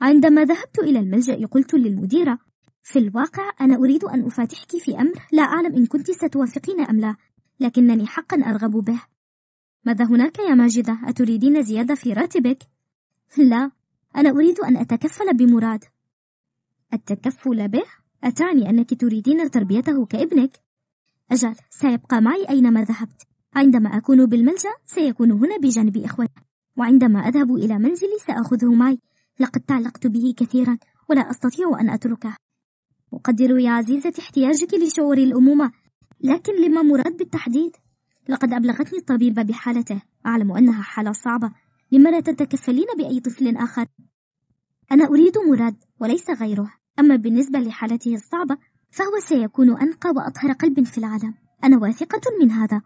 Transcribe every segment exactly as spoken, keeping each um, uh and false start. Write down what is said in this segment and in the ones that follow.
عندما ذهبت إلى الملجأ قلت للمديرة: في الواقع أنا أريد أن أفاتحك في أمر لا أعلم إن كنت ستوافقين أم لا، لكنني حقا أرغب به. ماذا هناك يا ماجدة؟ أتريدين زيادة في راتبك؟ لا، أنا أريد أن أتكفل بمراد. التكفل به؟ أتعني أنك تريدين تربيته كابنك؟ أجل، سيبقى معي أينما ذهبت. عندما أكون بالملجأ سيكون هنا بجانب إخوته، وعندما أذهب إلى منزلي سأخذه معي. لقد تعلقت به كثيرا ولا أستطيع أن أتركه. أقدر يا عزيزة احتياجك لشعور الأمومة، لكن لما مراد بالتحديد؟ لقد أبلغتني الطبيبة بحالته، أعلم أنها حالة صعبة، لما لا تتكفلين بأي طفل آخر؟ أنا أريد مراد وليس غيره، أما بالنسبة لحالته الصعبة فهو سيكون أنقى وأطهر قلب في العالم، أنا واثقة من هذا.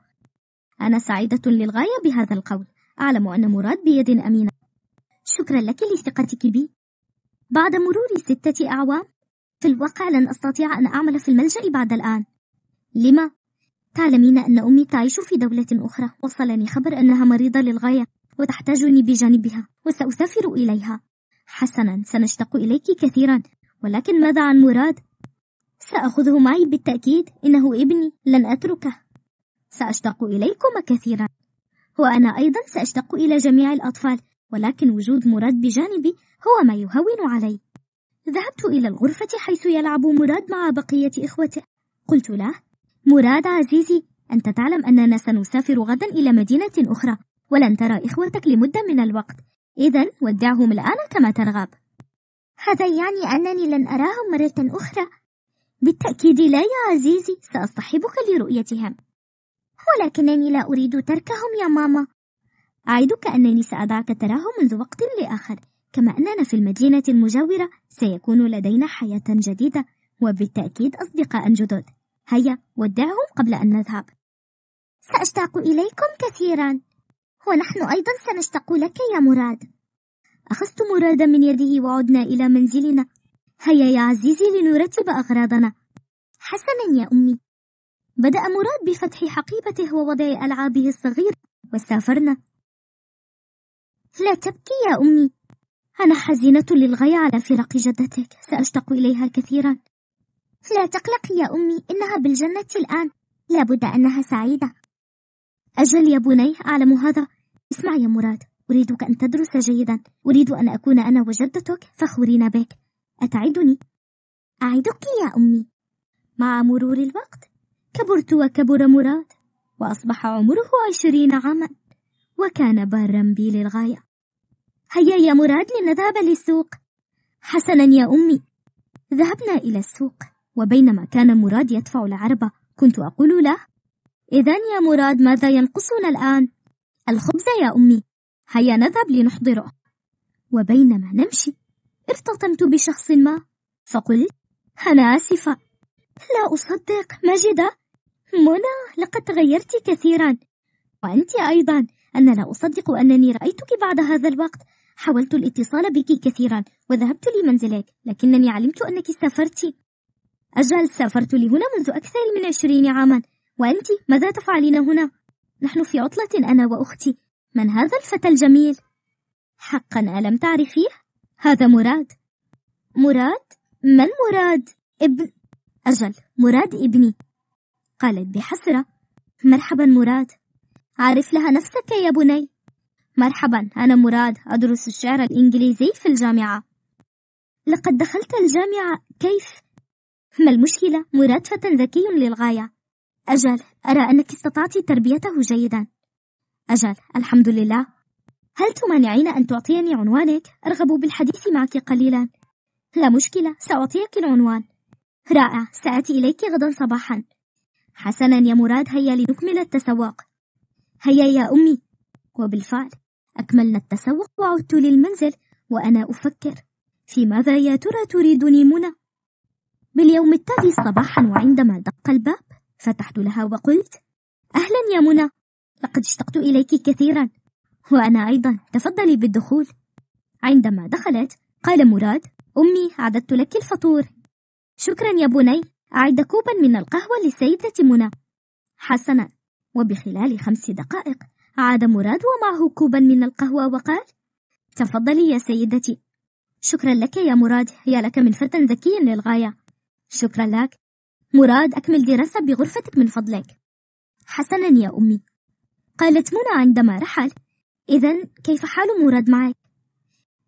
أنا سعيدة للغاية بهذا القول، أعلم أن مراد بيد أمينة. شكرا لك لثقتك بي. بعد مرور ستة أعوام، في الواقع لن أستطيع أن أعمل في الملجأ بعد الآن. لما؟ تعلمين أن أمي تعيش في دولة أخرى، وصلني خبر أنها مريضة للغاية وتحتاجني بجانبها، وسأسافر إليها. حسنا، سنشتاق إليك كثيرا، ولكن ماذا عن مراد؟ سأخذه معي بالتأكيد، إنه ابني، لن أتركه. سأشتاق إليكما كثيرا، وأنا أيضا سأشتاق إلى جميع الأطفال، ولكن وجود مراد بجانبي هو ما يهون علي. ذهبت إلى الغرفة حيث يلعب مراد مع بقية إخوته، قلت له: مراد عزيزي، أنت تعلم أننا سنسافر غدا إلى مدينة أخرى ولن ترى إخوتك لمدة من الوقت، إذا ودعهم الآن كما ترغب. هذا يعني أنني لن أراهم مرة أخرى؟ بالتأكيد لا يا عزيزي، سأصحبك لرؤيتهم. ولكنني لا أريد تركهم يا ماما. أعدك أنني سأدعك تراهم منذ وقت لآخر، كما أننا في المدينة المجاورة سيكون لدينا حياة جديدة وبالتأكيد أصدقاء جدد. هيا ودعهم قبل أن نذهب. سأشتاق إليكم كثيرا، ونحن أيضا سنشتاق لك يا مراد. أخذت مراد من يده وعدنا إلى منزلنا. هيا يا عزيزي لنرتب أغراضنا. حسنا يا أمي. بدأ مراد بفتح حقيبته ووضع ألعابه الصغيرة وسافرنا. لا تبكي يا أمي، أنا حزينة للغاية على فراق جدتك، سأشتاق إليها كثيرا. لا تقلقي يا أمي، إنها بالجنة الآن، لابد أنها سعيدة. أجل يا بني، أعلم هذا. اسمع يا مراد، أريدك أن تدرس جيدا، أريد أن أكون أنا وجدتك فخورين بك، أتعدني؟ أعدك يا أمي. مع مرور الوقت كبرت وكبر مراد، وأصبح عمره عشرين عاما، وكان بارا بي للغاية. هيا يا مراد لنذهب للسوق. حسنا يا أمي. ذهبنا إلى السوق، وبينما كان مراد يدفع العربة كنت أقول له: إذن يا مراد ماذا ينقصنا الآن؟ الخبز يا أمي. هيا نذهب لنحضره. وبينما نمشي ارتطمت بشخص ما، فقلت: أنا آسفة. لا أصدق، ماجدة، منى، لقد تغيرت كثيرا، وأنت أيضا، أنا لا أصدق أنني رأيتك بعد هذا الوقت. حاولت الاتصال بك كثيرا وذهبت لمنزلك، لكنني علمت أنك سافرت. أجل، سافرت لهنا منذ أكثر من عشرين عاما، وأنت ماذا تفعلين هنا؟ نحن في عطلة أنا وأختي. من هذا الفتى الجميل؟ حقا ألم تعرفيه؟ هذا مراد. مراد؟ من مراد؟ ابن... أجل، مراد ابني. قالت بحسرة: مرحبا مراد. عارف لها نفسك يا بني. مرحبا، أنا مراد، أدرس الشعر الإنجليزي في الجامعة. لقد دخلت الجامعة، كيف؟ ما المشكلة؟ مراد فتى ذكي للغاية. أجل، أرى أنك استطعت تربيته جيدا. أجل، الحمد لله. هل تمانعين أن تعطيني عنوانك؟ أرغب بالحديث معك قليلا. لا مشكلة، سأعطيك العنوان. رائع، سآتي إليك غدا صباحا. حسنا يا مراد، هيا لنكمل التسوق. هيا يا أمي. وبالفعل أكملنا التسوق، وعدت للمنزل وأنا أفكر في ماذا يا ترى تريدني منى. باليوم التالي صباحا، وعندما دق الباب فتحت لها وقلت: أهلا يا منى، لقد اشتقت إليك كثيرا. وأنا أيضا، تفضلي بالدخول. عندما دخلت قال مراد: أمي، أعددت لك الفطور. شكرا يا بني، أعد كوبا من القهوة للسيدة منى. حسنا. وبخلال خمس دقائق عاد مراد ومعه كوبا من القهوة وقال: تفضلي يا سيدتي. شكرا لك يا مراد، هيا لك من فتى ذكي للغاية. شكرا لك. مراد، أكمل دراسة بغرفتك من فضلك. حسنا يا أمي. قالت منى عندما رحل، إذن كيف حال مراد معك؟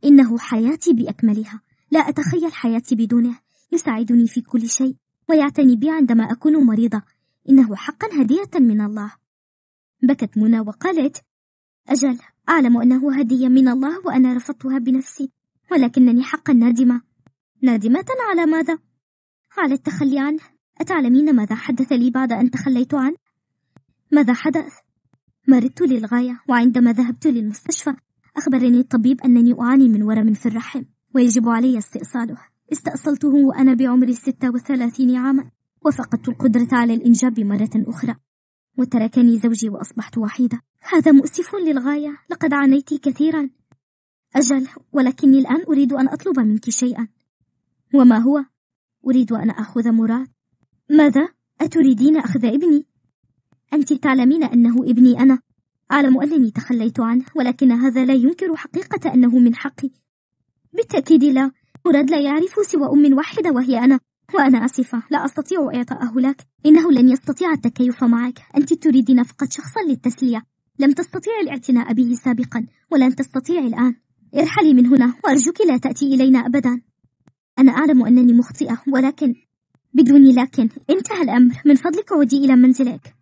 إنه حياتي بأكملها، لا أتخيل حياتي بدونه، يساعدني في كل شيء ويعتني بي عندما أكون مريضة، إنه حقا هدية من الله. بكت منى وقالت: أجل، أعلم أنه هدية من الله وأنا رفضتها بنفسي، ولكنني حقا نادمة. نادمة على ماذا؟ على التخلي عنه. أتعلمين ماذا حدث لي بعد أن تخليت عنه؟ ماذا حدث؟ مرضت للغاية، وعندما ذهبت للمستشفى أخبرني الطبيب أنني أعاني من ورم في الرحم ويجب علي استئصاله. استأصلته وأنا بعمر ستة وثلاثين عاما، وفقدت القدرة على الإنجاب مرة أخرى، وتركني زوجي وأصبحت وحيدة. هذا مؤسف للغاية، لقد عانيت كثيرا. أجل، ولكني الآن أريد أن أطلب منك شيئا. وما هو؟ أريد أن أخذ مراد. ماذا؟ أتريدين أخذ ابني؟ أنت تعلمين أنه ابني أنا، أعلم أنني تخليت عنه، ولكن هذا لا ينكر حقيقة أنه من حقي. بالتأكيد لا، مراد لا يعرف سوى أم واحدة وهي أنا، وأنا آسفة لا أستطيع إعطاءه لك، إنه لن يستطيع التكيف معك، أنت تريدين فقط شخصا للتسلية، لم تستطيع الاعتناء به سابقا ولن تستطيع الآن. ارحلي من هنا وأرجوك لا تأتي إلينا أبدا. أنا أعلم أنني مخطئة، ولكن بدون لكن، انتهى الأمر، من فضلك عودي إلى منزلك.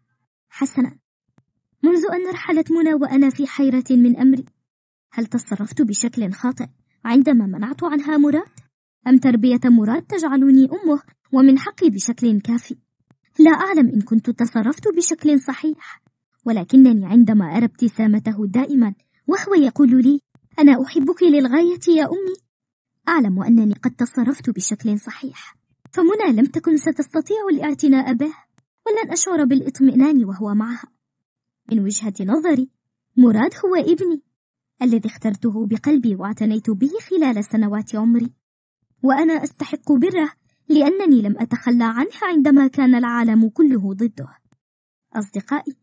حسنا. منذ أن رحلت منى وأنا في حيرة من أمري، هل تصرفت بشكل خاطئ عندما منعت عنها مراد؟ أم تربية مراد تجعلني أمه ومن حقي بشكل كافي؟ لا أعلم إن كنت تصرفت بشكل صحيح، ولكنني عندما أرى ابتسامته دائما وهو يقول لي: أنا أحبك للغاية يا أمي، أعلم أنني قد تصرفت بشكل صحيح. فمنى لم تكن ستستطيع الاعتناء به، ولن أشعر بالإطمئنان وهو معها. من وجهة نظري، مراد هو ابني الذي اخترته بقلبي واعتنيت به خلال سنوات عمري، وأنا أستحق بره لأنني لم أتخلى عنه عندما كان العالم كله ضده. أصدقائي،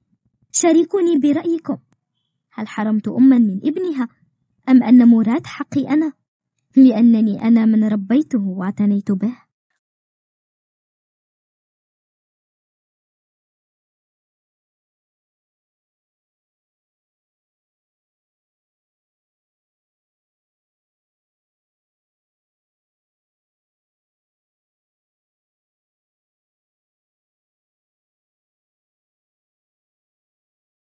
شاركوني برأيكم، هل حرمت أما من ابنها أم أن مراد حقي أنا لأنني أنا من ربيته واعتنيت به؟